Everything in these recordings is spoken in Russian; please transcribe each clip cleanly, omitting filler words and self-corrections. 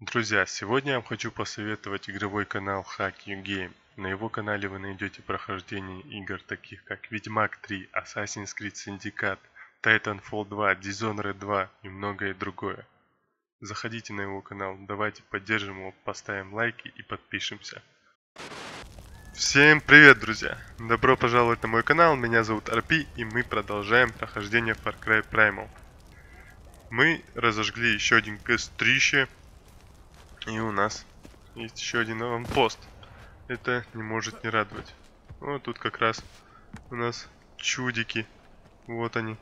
Друзья, сегодня я вам хочу посоветовать игровой канал HackYouGame. На его канале вы найдете прохождение игр таких как Ведьмак 3, Assassin's Creed Syndicate, Titanfall 2, Dishonored 2 и многое другое. Заходите на его канал, давайте поддержим его, поставим лайки и подпишемся. Всем привет, друзья! Добро пожаловать на мой канал, меня зовут Арпи и мы продолжаем прохождение Far Cry Primal. Мы разожгли еще один кострище. И у нас есть еще один аванпост. Это не может не радовать. Вот тут как раз у нас чудики. Вот они.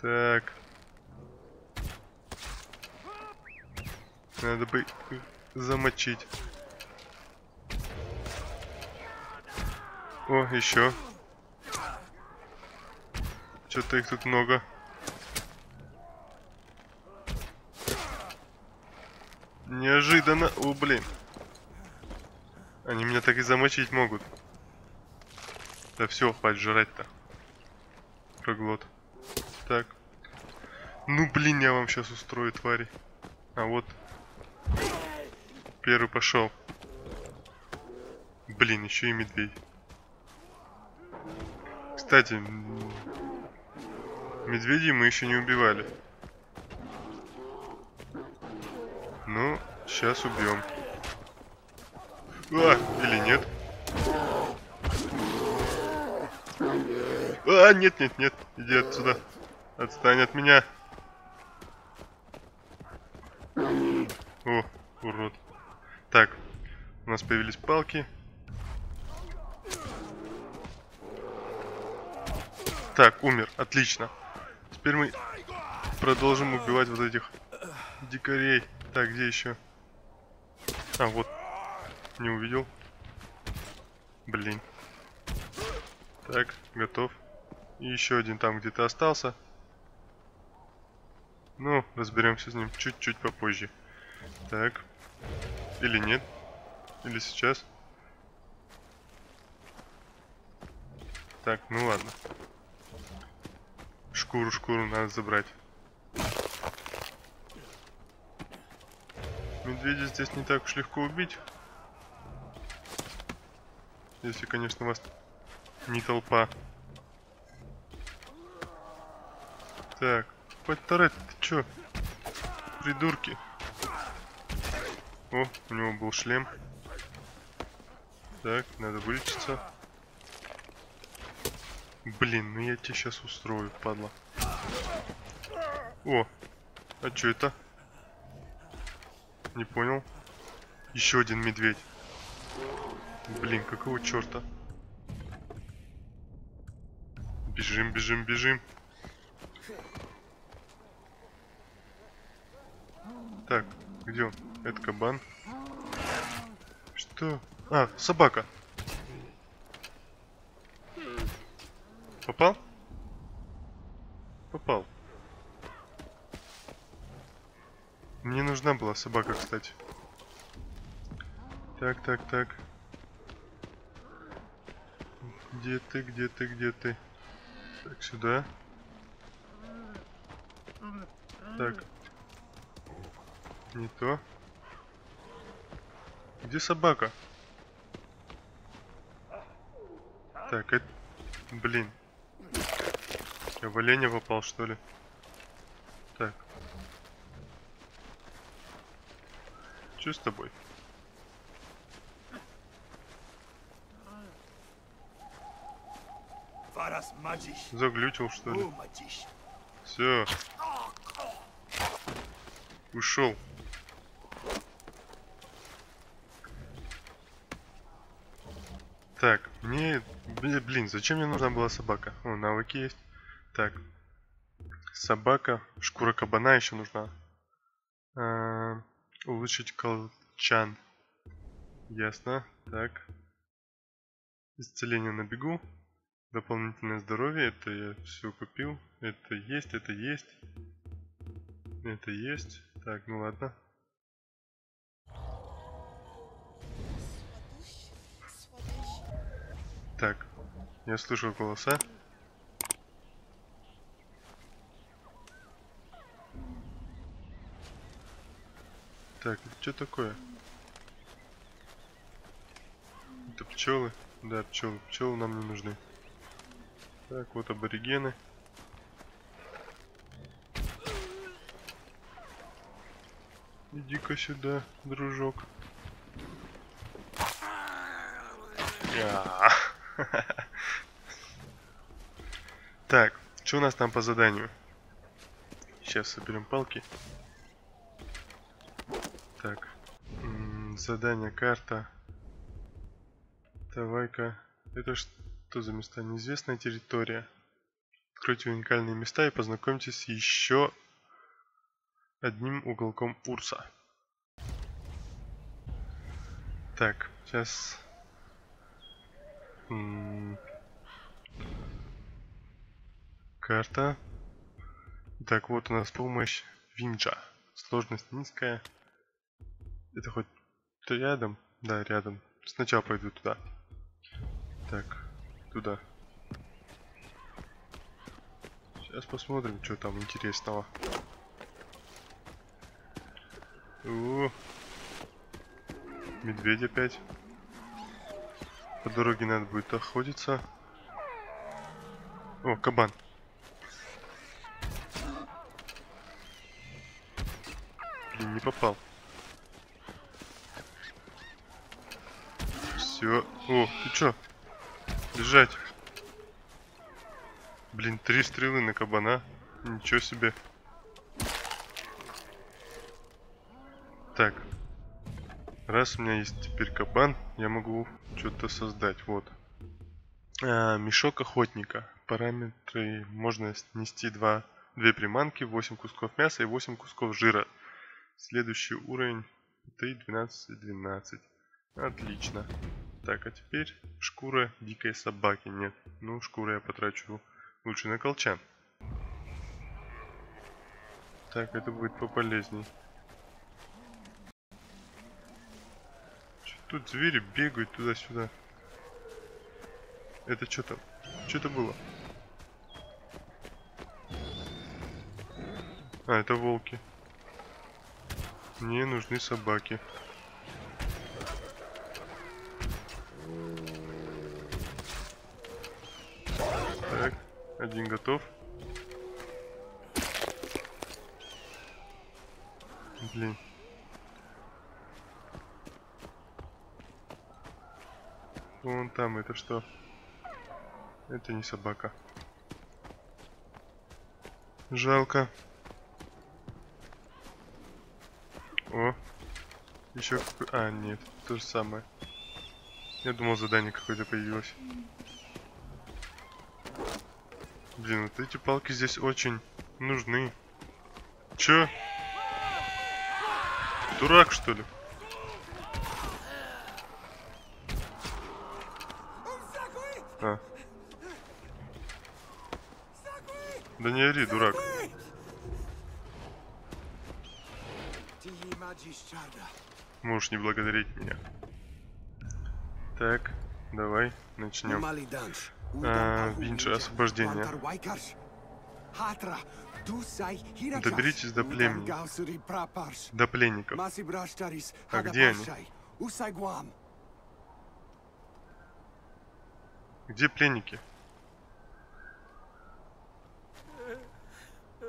Так. Надо бы их замочить. О, еще. Что-то их тут много. Неожиданно. О, блин. Они меня так и замочить могут. Да все, хватит жрать-то. Проглот. Так. Ну, блин, я вам сейчас устрою, твари. А вот. Первый пошел. Блин, еще и медведь. Кстати, медведей мы еще не убивали. Ну, сейчас убьем. А, или нет? А, нет, нет, нет. Иди отсюда. Отстань от меня. О, урод. Так, у нас появились палки. Так, умер. Отлично. Теперь мы продолжим убивать вот этих дикарей. Так, где еще? А, вот. Не увидел. Блин. Так, готов. И еще один там где-то остался. Ну, разберемся с ним чуть-чуть попозже. Так. Или нет. Или сейчас. Так, ну ладно. Шкуру надо забрать. Медведя здесь не так уж легко убить. Если, конечно, вас не толпа. Так, подтарать, ты чё? Придурки. О, у него был шлем. Так, надо вылечиться. Блин, ну я тебя сейчас устрою, падла. О, а чё это? Не понял. Еще один медведь. Блин, какого черта? Бежим, бежим, бежим. Так, где он? Это кабан. Что? А, собака. Попал? Попал. Мне нужна была собака, кстати. Так, так, так. Где ты, где ты, где ты? Так, сюда. Так. Не то. Где собака? Так, это... Блин. Я в оленя попал, что ли? Так. Что с тобой? Заглючил, что ли? Все. Ушел. Так, мне... Блин, зачем мне нужна была собака? О, навыки есть. Так. Собака. Шкура кабана еще нужна. Улучшить колчан. Ясно. Так. Исцеление на бегу. Дополнительное здоровье. Это я все купил. Это есть, это есть. Это есть. Так, ну ладно. Так. Я слышу голоса. Так, это что такое? Это пчелы? Да, пчелы. Пчелы нам не нужны. Так, вот аборигены. Иди-ка сюда, дружок. Так, что у нас там по заданию? Сейчас соберем палки. Так, задание, карта. Давай-ка. Это что за места? Неизвестная территория. Откройте уникальные места и познакомьтесь с еще одним уголком Урса. Так, сейчас... Карта. Так, вот у нас помощь Винджа. Сложность низкая. Это хоть рядом? Да, рядом. Сначала пойду туда. Так, туда. Сейчас посмотрим, что там интересного. О, медведь опять. По дороге надо будет охотиться. О, кабан. Блин, не попал. Все. О, ты чё? Бежать. Блин, 3 стрелы на кабана. Ничего себе. Так. Раз у меня есть теперь кабан, я могу что-то создать. Вот. Мешок охотника. Параметры. Можно снести 2 приманки, 8 кусков мяса и 8 кусков жира. Следующий уровень 3, 12, 12. Отлично. Так, а теперь шкура дикой собаки. Нет, ну шкуру я потрачу лучше на колчан. Так, это будет пополезней. Тут звери бегают туда-сюда. Это что там? Что-то было. А, это волки. Мне нужны собаки. Так, один готов. Блин. Вон там, это что? Это не собака. Жалко. О. Еще... А, нет. То же самое. Я думал, задание какое-то появилось. Блин, вот эти палки здесь очень нужны. Чё? Дурак, что ли? А. Да не ори, дурак. Можешь не благодарить меня. Так, давай начнем. Винджа, освобождение. Доберитесь до племени. До пленников. А где они? Где пленники?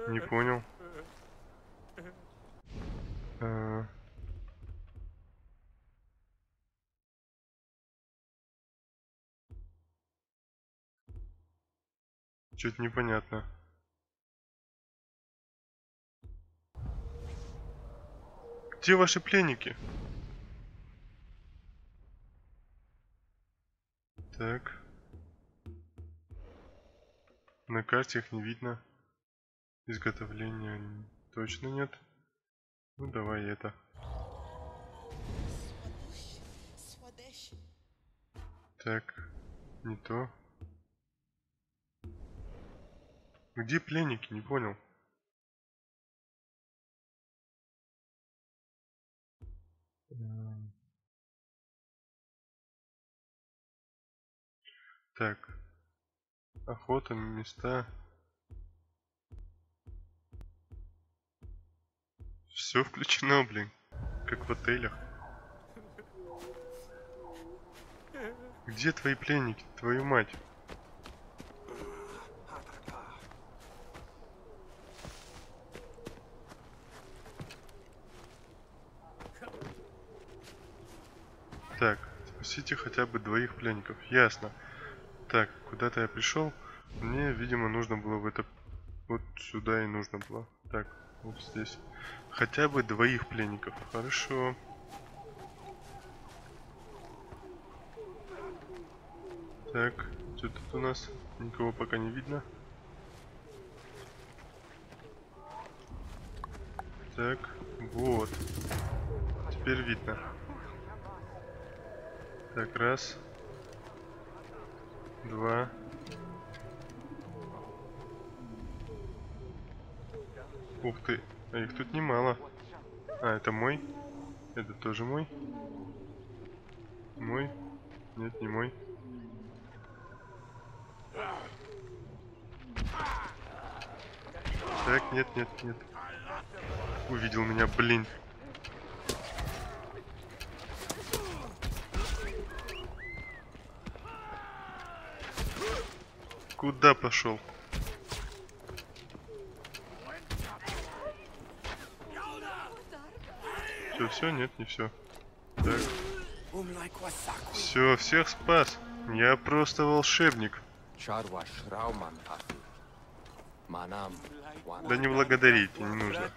Не понял. Чё-то непонятно. Где ваши пленники? Так. На карте их не видно. Изготовления точно нет. Ну давай это. Так, не то. Где пленники? Не понял. Так. Охота, места. Все включено, блин. как в отелях. Где твои пленники, твою мать? Так, спасите хотя бы двоих пленников. Ясно. Так, куда-то я пришел. Мне, видимо, нужно было в это... Вот сюда и нужно было. Так, вот здесь. Хотя бы двоих пленников. Хорошо. Так, что тут у нас? Никого пока не видно. Так, вот. Теперь видно. Так, раз. Два. Ух ты, а их тут немало. А, это мой. Это тоже мой. Мой. Нет, не мой. Так, нет, нет, нет. Увидел меня, блин. Куда пошел? Все, нет, не все. Так. Все, всех спас. Я просто волшебник. Да не благодарите, не нужно.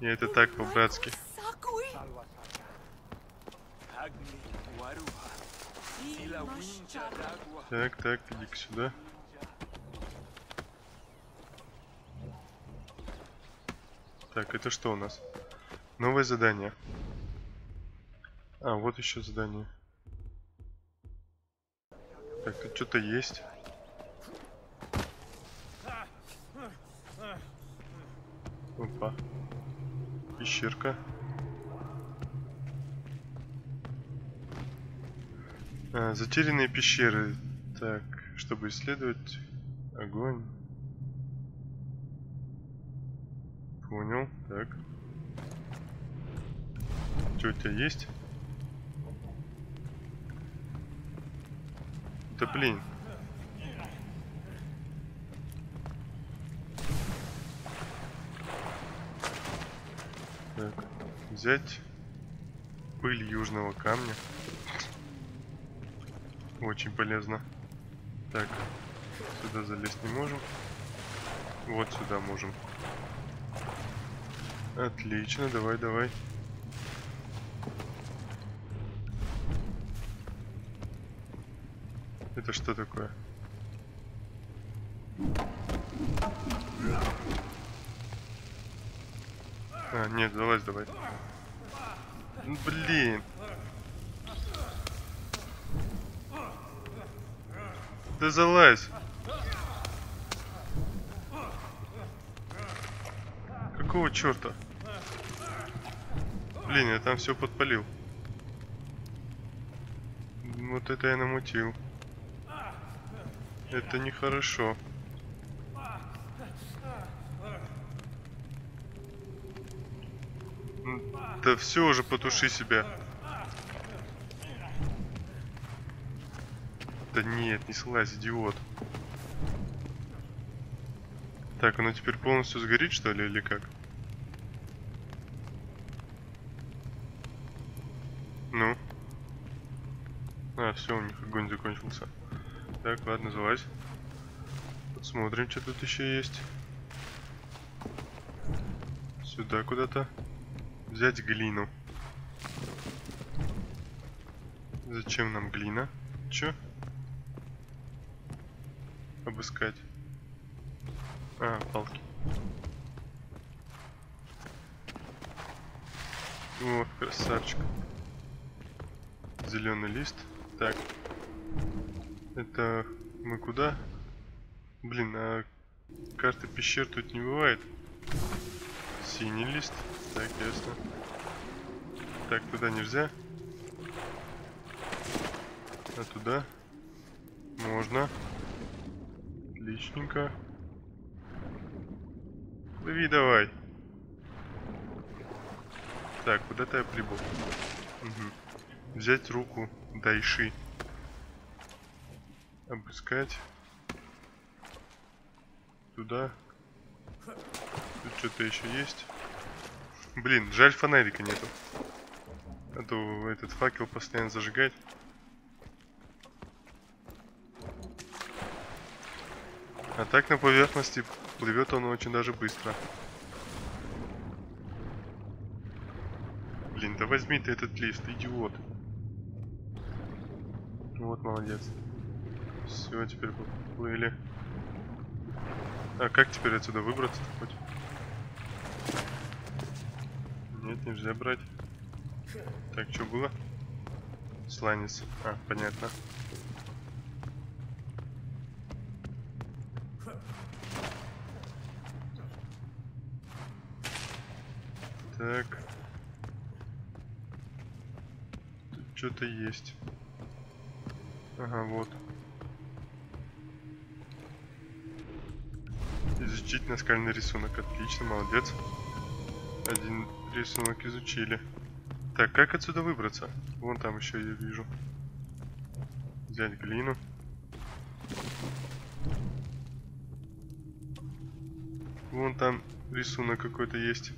Я это так по-братски. Так, так, иди-ка сюда. Так, это что у нас? Новое задание. А, вот еще задание. Так, тут что-то есть. Опа. Пещерка. А, затерянные пещеры. Так, чтобы исследовать. Огонь. Понял, так. Что у тебя есть? Да блин. Так, взять пыль южного камня. Очень полезно. Так, сюда залезть не можем. Вот сюда можем. Отлично, давай, давай. Это что такое? А, нет, залазь давай. Блин. Да залазь. Какого черта? Блин, я там все подпалил. Вот это я намутил. Это нехорошо. Да все уже, потуши себя. Да нет, не слазь, идиот. Так, оно теперь полностью сгорит, что ли, или как? Ну? А, все, у них огонь закончился. Так, ладно, залазь. Посмотрим, что тут еще есть. Сюда куда-то. Взять глину. Зачем нам глина? Че? Обыскать. А, палки. О, красавчик. Зеленый лист. Так. Это мы куда? Блин, а карты пещер тут не бывает. Синий лист. Так, ясно. Так, туда нельзя. А туда? Можно. Отличненько. Плыви давай. Так, куда-то я прибыл. Угу. Взять руку Дайши. Обыскать. Туда. Тут что-то еще есть. Блин, жаль, фонарика нету. А то этот факел постоянно зажигать. А так на поверхности плывет он очень даже быстро. Блин, да возьми ты этот лист, идиот. Вот, молодец. Все, теперь поплыли. А как теперь отсюда выбраться-то хоть? Нет, нельзя брать. Так, что было? Сланец. А, понятно. Так. Тут что-то есть. Ага, вот. Изучить наскальный рисунок. Отлично, молодец. Один рисунок изучили. Так, как отсюда выбраться? Вон там еще я вижу. Взять глину. Вон там рисунок какой-то есть.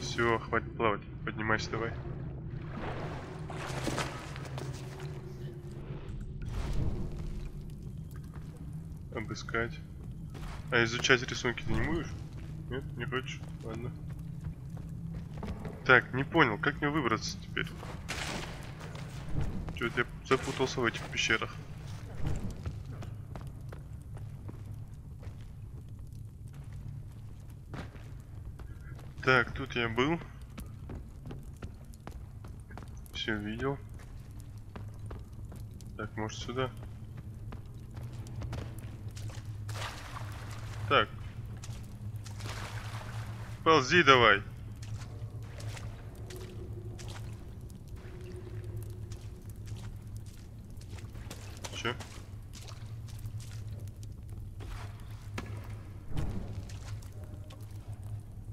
Все, хватит плавать. Поднимайся давай. Обыскать. А изучать рисунки ты не будешь? Нет, не хочешь? Ладно. Так, не понял, как мне выбраться теперь? Чё-то я запутался в этих пещерах. Так, тут я был. Все видел. Так, может сюда? Так. Ползи давай. Че?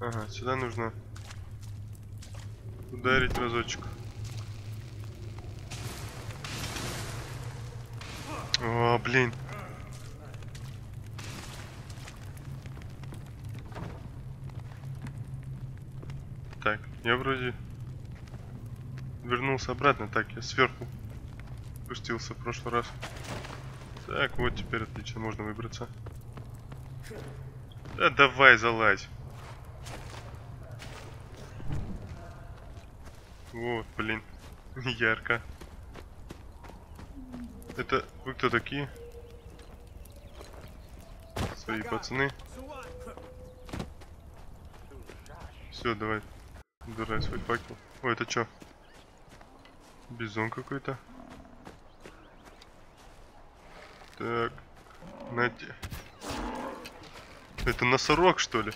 Ага, сюда нужно ударить разочек. О, блин. Так, я вроде вернулся обратно. Так, я сверху спустился в прошлый раз. Так, вот теперь отлично, можно выбраться. Да давай, залазь. Вот, блин, ярко. Это вы кто такие? Свои пацаны. Все, давай. Убирай свой факел. Ой, это чё? Бизон какой-то. Так. Нате. Это носорог, что ли?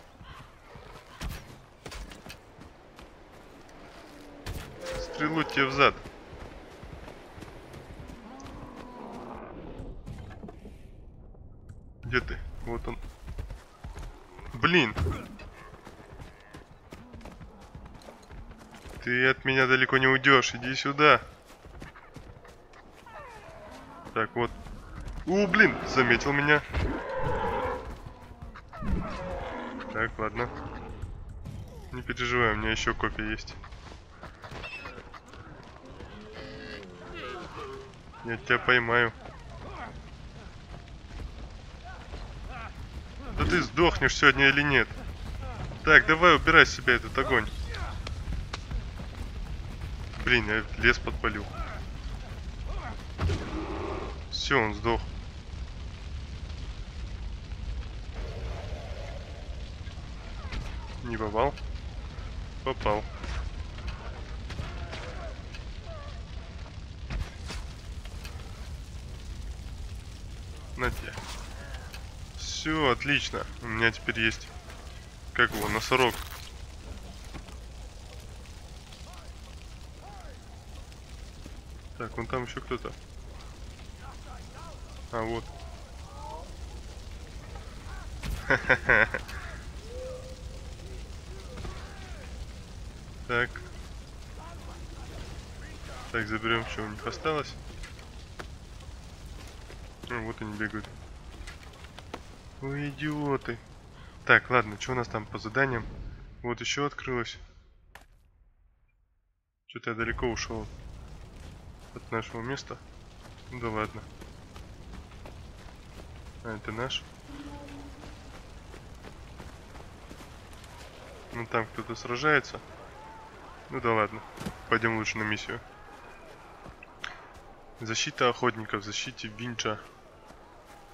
Стрелу тебе в зад. Где ты? Вот он. Блин. Ты от меня далеко не уйдешь. Иди сюда. Так, вот. У, блин, заметил меня. Так, ладно. Не переживай, у меня еще копия есть. Я тебя поймаю. Да ты сдохнешь сегодня или нет? Так, давай убирай с себя этот огонь. Блин, я лес подпалил. Все, он сдох. Не попал? Попал. На тебе. Все, отлично. У меня теперь есть. Как его, носорог. Так, вон там еще кто-то. А, вот. Так. Так, заберем, что у них осталось. Ну, вот они бегают. Ой, идиоты. Так, ладно, что у нас там по заданиям? Вот еще открылось. Что-то я далеко ушел от нашего места. Ну да ладно. А, это наш. Ну там кто-то сражается. Ну да ладно. Пойдем лучше на миссию. Защита охотников, защите Винча.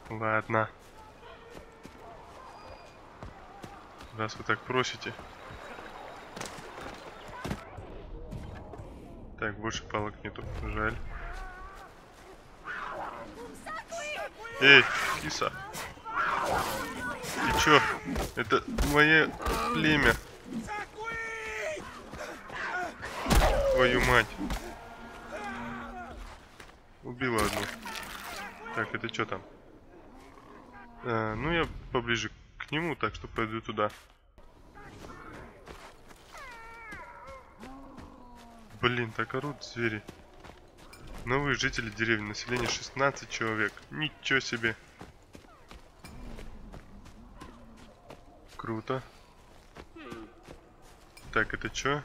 Ладно. Раз вы так просите. Так, больше палок нету. Жаль. Эй, киса. Ты чё? Это мое племя. Твою мать. Убила одну. Так, это чё там? Ну, я поближе к нему, так что пойду туда. Блин, так орут звери. Новые жители деревни. Население 16 человек. Ничего себе. Круто. Так, это чё?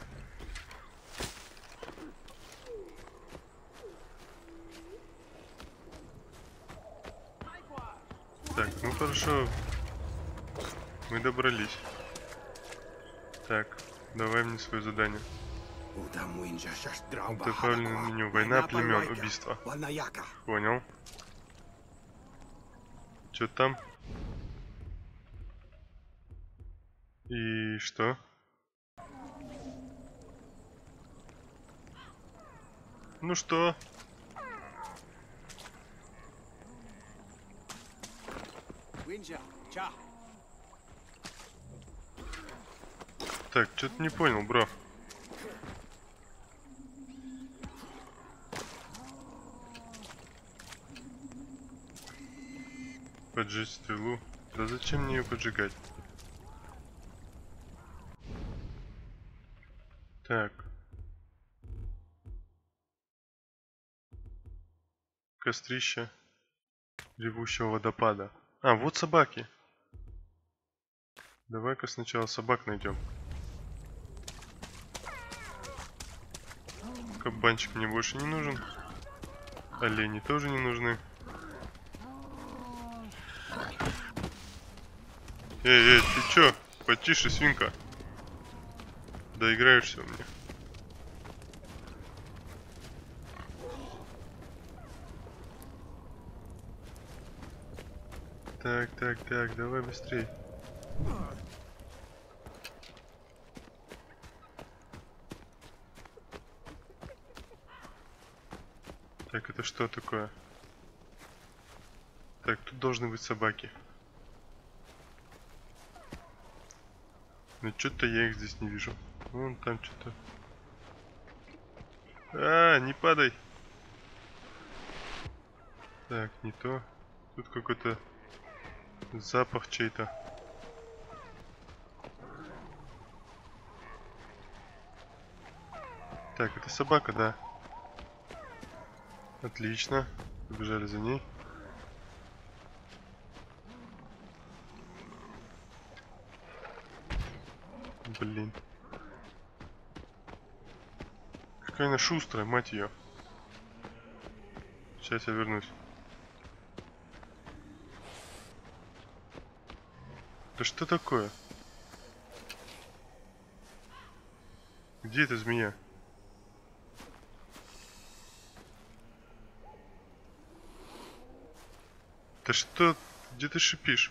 Так, ну хорошо. Мы добрались. Так, давай мне свое задание. Добавленное меню. Война племен, убийство. Понял. Чё там? И что? Ну что? Так, чё-то не понял, бро. Поджечь стрелу. Да зачем мне ее поджигать? Так. Кострище ревущего водопада. А, вот собаки. Давай-ка сначала собак найдем. Кабанчик мне больше не нужен. Олени тоже не нужны. Эй, эй, ты чё? Потише, свинка. Доиграешься мне. Так, так, так, давай быстрей. Так, это что такое? Так, тут должны быть собаки. Ну что-то я их здесь не вижу. Вон там что-то. А, не падай. Так, не то. Тут какой-то запах чей-то. Так, это собака, да? Отлично. Побежали за ней. Блин. Какая она шустрая, мать ее. Сейчас я вернусь. Да что такое? Где эта змея? Да что? Где ты шипишь?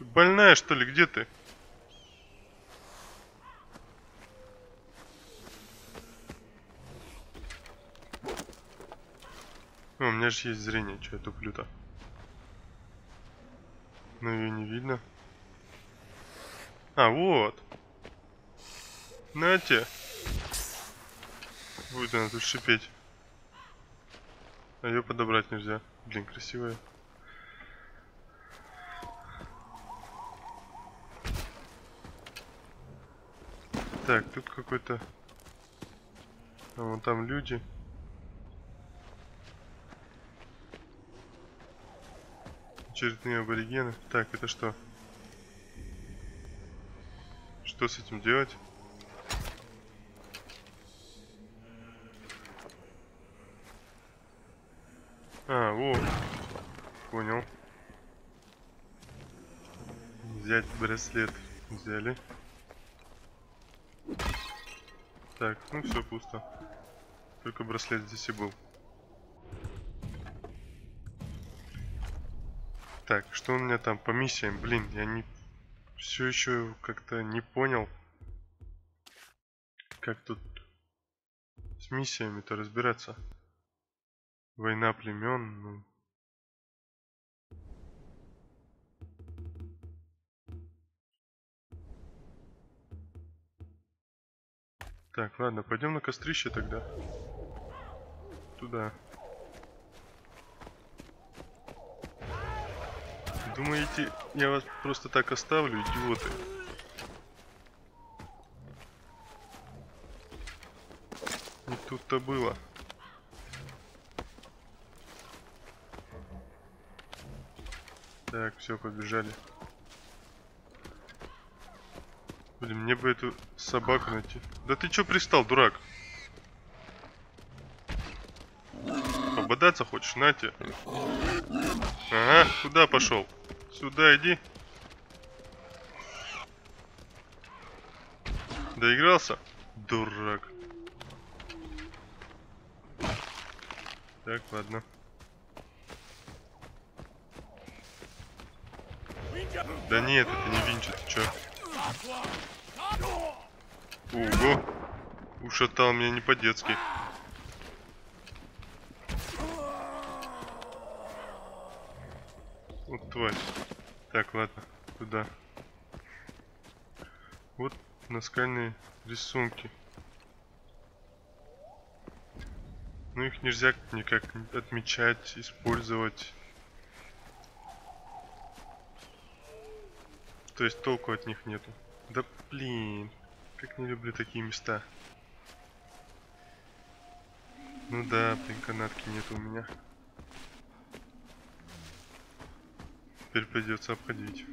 Больная, что ли? Где ты? О, у меня же есть зрение, что я туплю-то. Но ее не видно. А, вот. На те. Будет она тут шипеть. А ее подобрать нельзя. Блин, красивая. Так, тут какой-то... Вон там люди. Очередные аборигены. Так, это что? Что с этим делать? А, вот. Понял. Взять браслет. Взяли. Так, ну все пусто. Только браслет здесь и был. Так, что у меня там по миссиям? Блин, я не... Все еще как-то не понял, как тут с миссиями-то разбираться. Война племен, ну... Так, ладно, пойдем на кострище тогда. Туда. Думаете, я вас просто так оставлю, идиоты? Не тут-то было. Так, все, побежали. Блин, мне бы эту собаку найти. Да ты чё пристал, дурак? Пободаться хочешь? На тебе. Ага, куда пошел? Сюда иди. Доигрался? Дурак. Так, ладно. Да нет, это не винчит, ты чё? Ого! Ушатал меня не по-детски. Вот тварь. Так, ладно, туда. Вот наскальные рисунки. Ну их нельзя никак отмечать, использовать. То есть толку от них нету. Да блин, как не люблю такие места. Ну да, блин, канатки нету у меня. Теперь придется обходить.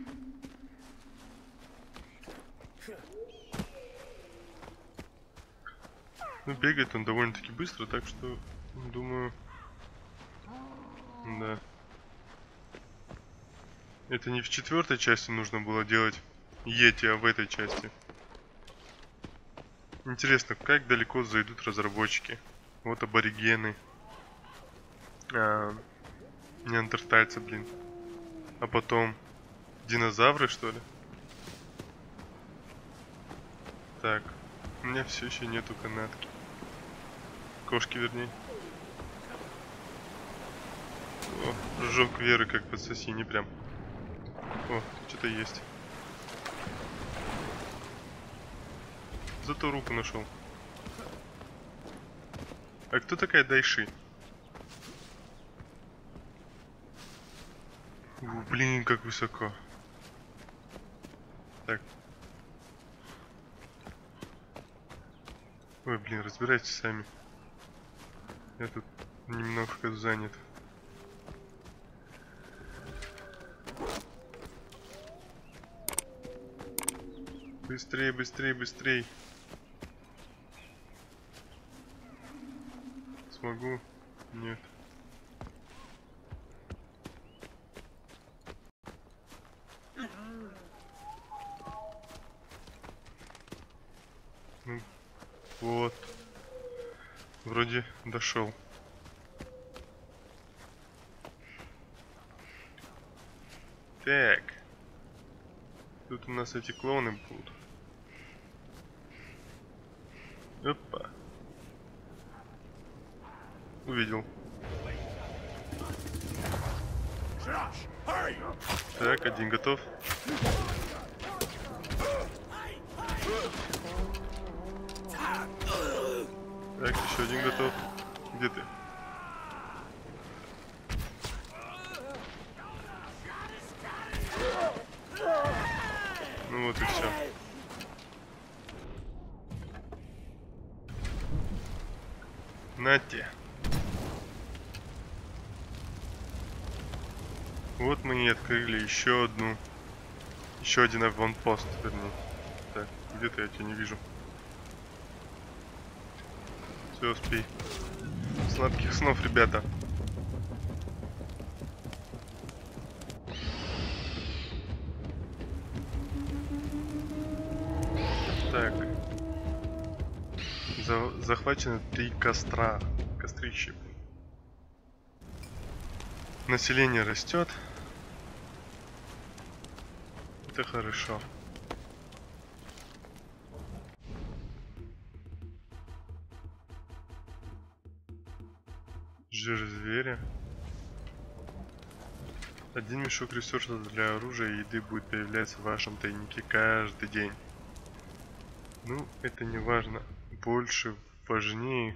Ну бегает он довольно-таки быстро, так что думаю, да. Это не в четвертой части нужно было делать Йети, а в этой части. Интересно, как далеко зайдут разработчики. Вот аборигены. Неандертальцы, блин. А потом динозавры, что ли? Так, у меня все еще нету канатки. Кошки, вернее. О, прыжок веры, как по ассасине прям. О, что-то есть. Зато руку нашел. А кто такая Дайши? О, блин, как высоко. Так. Ой, блин, разбирайтесь сами. Я тут немножко занят. Быстрей, быстрей, быстрей. Смогу? Нет. Ну, вот. Вроде дошел. Так. Тут у нас эти клоуны будут. Опа. Увидел. Так, один готов. Так, еще один готов. Где ты? Ну вот и все. Нате. Вот мы и открыли еще одну. Еще один аванпост, вернее. Так, где-то я тебя не вижу. Все, спи. Сладких снов, ребята. Так. Захвачено 3 костра. Кострища. Население растет. Это хорошо. Жир зверя. 1 мешок ресурсов для оружия и еды будет появляться в вашем тайнике каждый день. Ну, это не важно. Больше важнее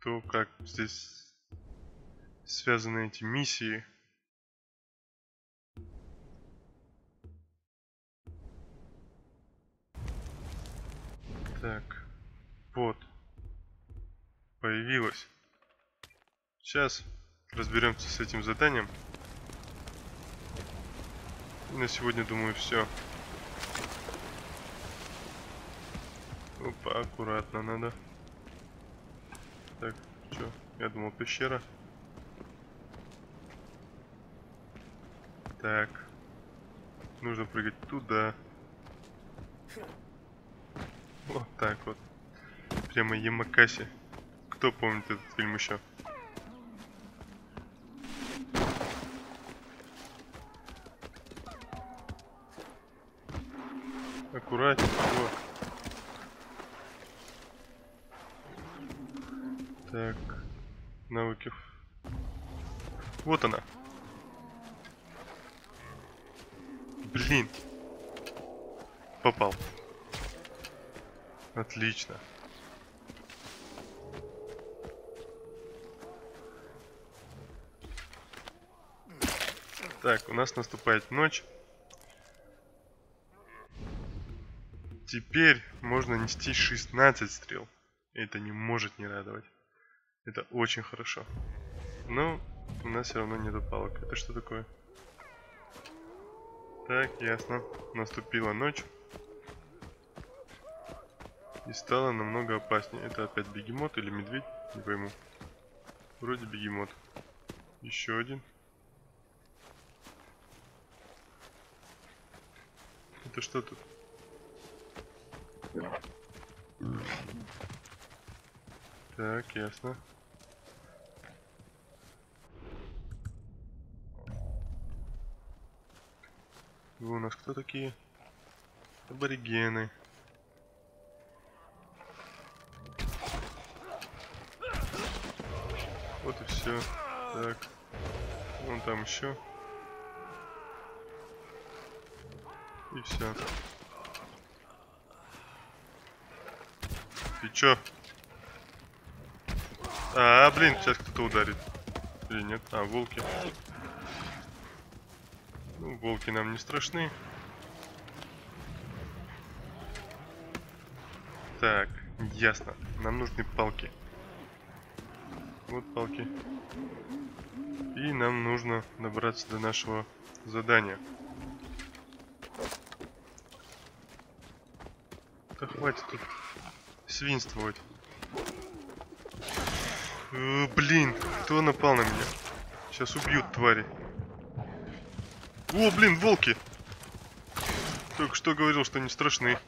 то, как здесь связаны эти миссии. Так, вот появилось. Сейчас разберемся с этим заданием. На сегодня, думаю, все. Опа, аккуратно надо. Так, что? Я думал, пещера. Так, нужно прыгать туда. Вот так вот. Прямо Ямакаси. Кто помнит этот фильм еще? Аккуратнее. Вот. Так, навыки. Вот она. Блин, попал. Отлично. Так, у нас наступает ночь. Теперь можно нести 16 стрел. Это не может не радовать. Это очень хорошо. Но у нас все равно нету палок. Это что такое? Так, ясно. Наступила ночь. И стало намного опаснее. Это опять бегемот или медведь? Не пойму. Вроде бегемот. Еще один. Это что тут? Так, ясно. Вы у нас кто такие? Аборигены. Вот и все. Так. Вон там еще. И все. Ты чё? А, блин, сейчас кто-то ударит. Или нет? А, волки. Ну, волки нам не страшны. Так, ясно. Нам нужны палки. Вот палки. И нам нужно добраться до нашего задания. Да хватит тут свинствовать. Блин, кто напал на меня? Сейчас убьют, твари. О, блин, волки! Только что говорил, что не страшны.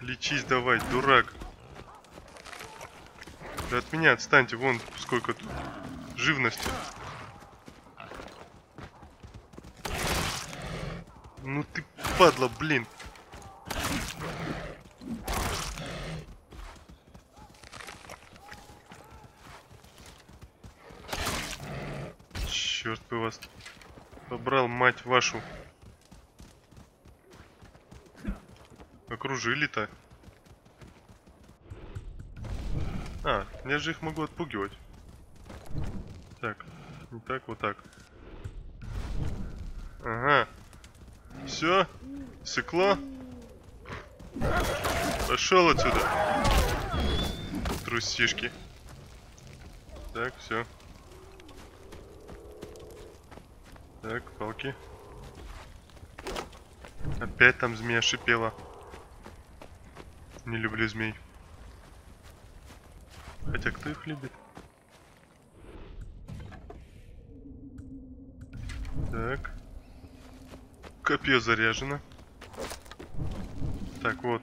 Лечись давай, дурак. Да от меня отстаньте, вон сколько тут живности. Ну ты падла, блин. Черт бы вас побрал, мать вашу. Окружили-то. А, я же их могу отпугивать. Так, вот так, вот так. Ага. Все, сыкло. Пошел отсюда. трусишки. Так, все. Так, палки. Опять там змея шипела. Не люблю змей. Хотя кто их любит? Так. Копье заряжено. Так, вот.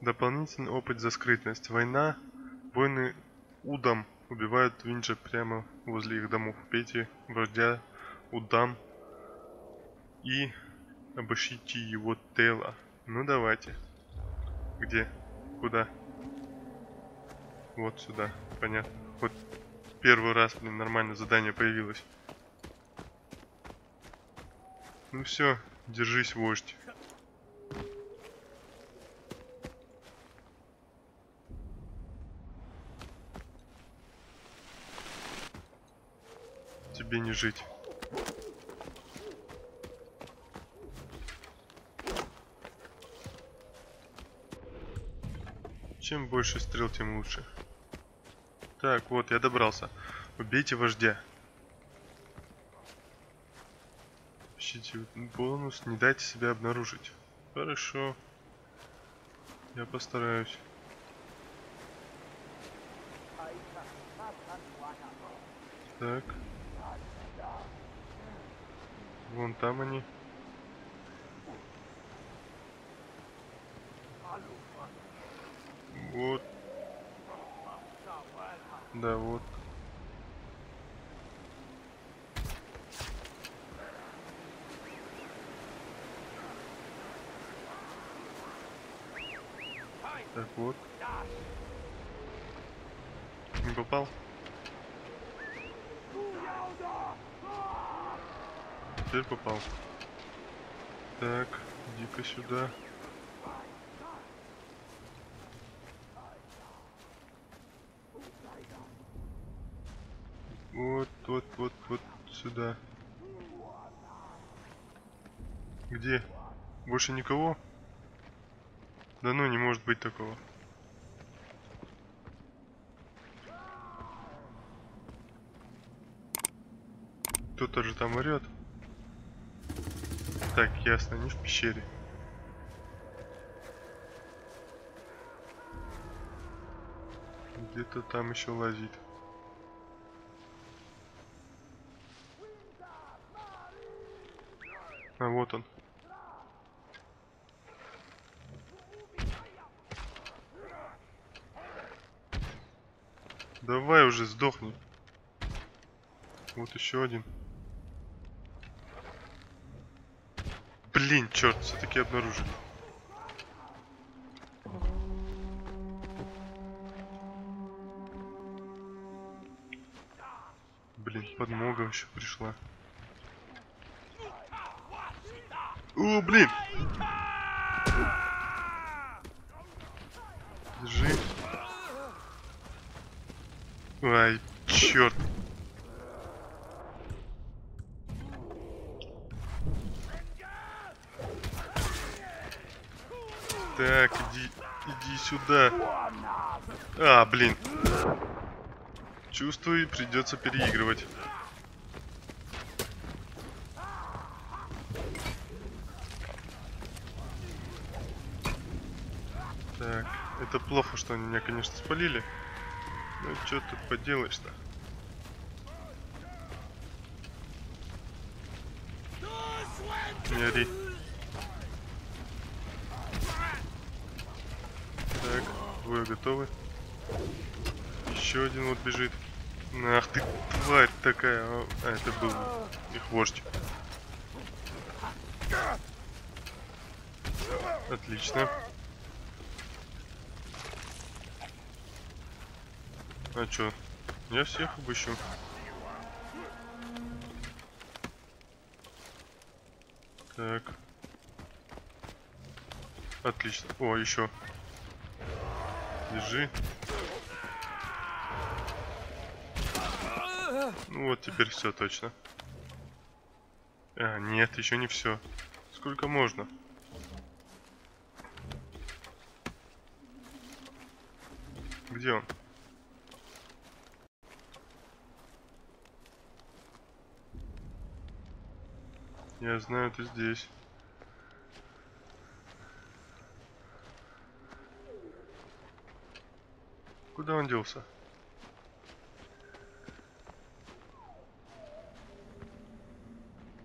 Дополнительный опыт за скрытность. Войны удам убивают винджа прямо возле их домов. Пейте вождя удам и обыщите его тело. Ну давайте. Где? Куда? Вот сюда. Понятно. Вот первый раз, блин, нормальное задание появилось. Ну все, держись, вождь. Тебе не жить. Чем больше стрел, тем лучше. Так, вот, я добрался. Убейте вождя. Ищите бонус, не дайте себя обнаружить. Хорошо. Я постараюсь. Так. Вон там они. Вот. Да, вот. Так вот. Не попал? Теперь попал. Так, иди-ка сюда. Вот сюда. Где? Больше никого? Да ну, не может быть такого. Кто-то же там орёт. Так, ясно, не в пещере. Где-то там еще лазит. А вот он. Давай уже сдохни. Вот еще один. Блин, черт, все-таки обнаружили. Блин, подмога еще пришла. О, блин! Держи. Ай, черт. Так, иди сюда. А, блин. Чувствую, придется переигрывать. Так, это плохо, что они меня, конечно, спалили. Ну что тут поделаешь-то? Не ори. Так, двое готовы. Еще один вот бежит. Ах ты, тварь такая. А, это был их вождь. Отлично. А чё? Я всех обыщу. Так. Отлично. О, еще. Держи. Ну вот теперь все точно. А, нет, еще не все. Сколько можно? Где он? Я знаю, ты здесь. Куда он делся?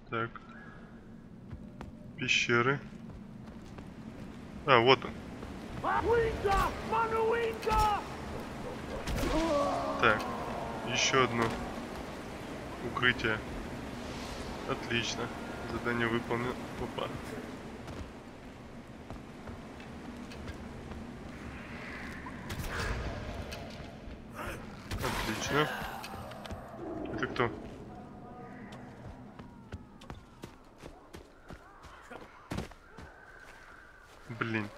Так. Пещеры. А, вот он. Так. Еще одно укрытие. Отлично. Задание выполнено. Опа. Отлично. Это кто? Блин.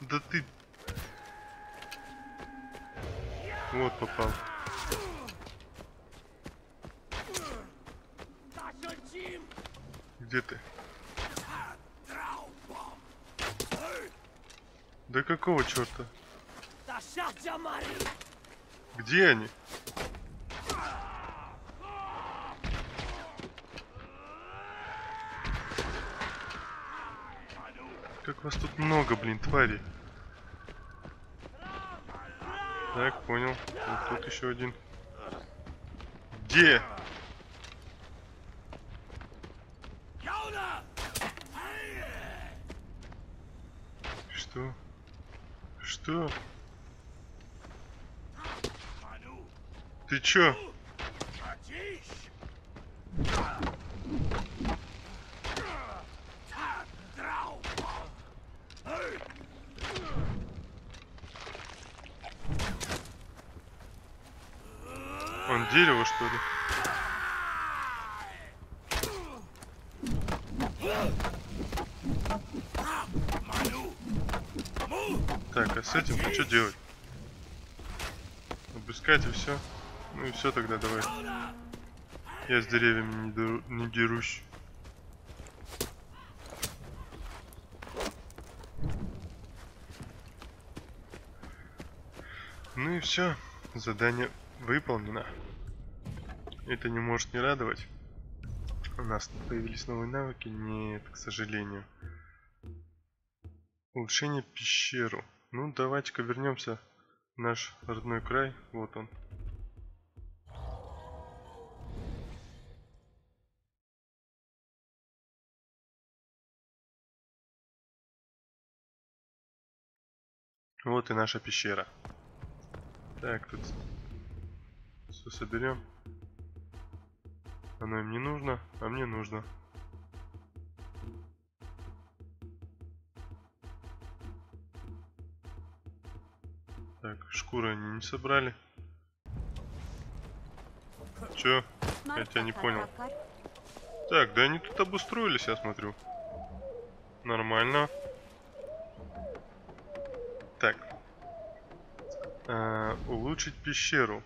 Да ты... Вот попал. Где ты? Да какого черта? Где они? Как вас тут много, блин, тварей. Так, понял. Вот тут еще один. Где? Что? Что? Ты чё? Он дерево, что ли? Так, а с этим-то что делать? Обыскать и все. Ну и все тогда, давай. Я с деревьями не дерусь. Ну и все. Задание выполнено. Это не может не радовать. У нас появились новые навыки. Нет, к сожалению. Улучшение пещеру. Ну давайте-ка вернемся в наш родной край. Вот он. Вот и наша пещера. Так, тут все соберем. Оно им не нужно, а мне нужно. Так, шкуры они не собрали. Че? Я тебя не понял. Так, да они тут обустроились, я смотрю. Нормально. Так, улучшить пещеру.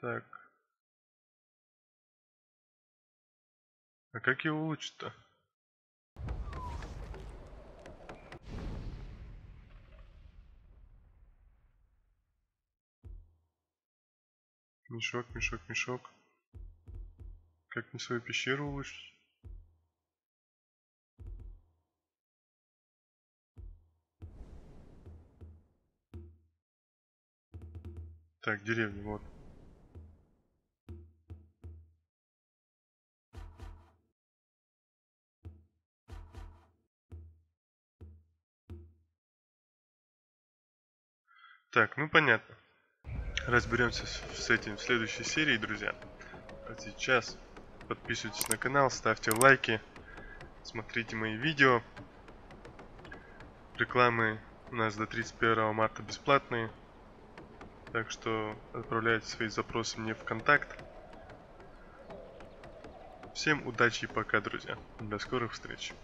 Так. А как ее улучшить-то? Мешок, мешок, мешок. Как мне свою пещеру улучшить? Так, деревня, вот. Так, ну понятно. Разберемся с этим в следующей серии, друзья. А сейчас подписывайтесь на канал, ставьте лайки, смотрите мои видео. Рекламы у нас до 31 марта бесплатные. Так что отправляйте свои запросы мне в контакт. Всем удачи и пока, друзья. До скорых встреч.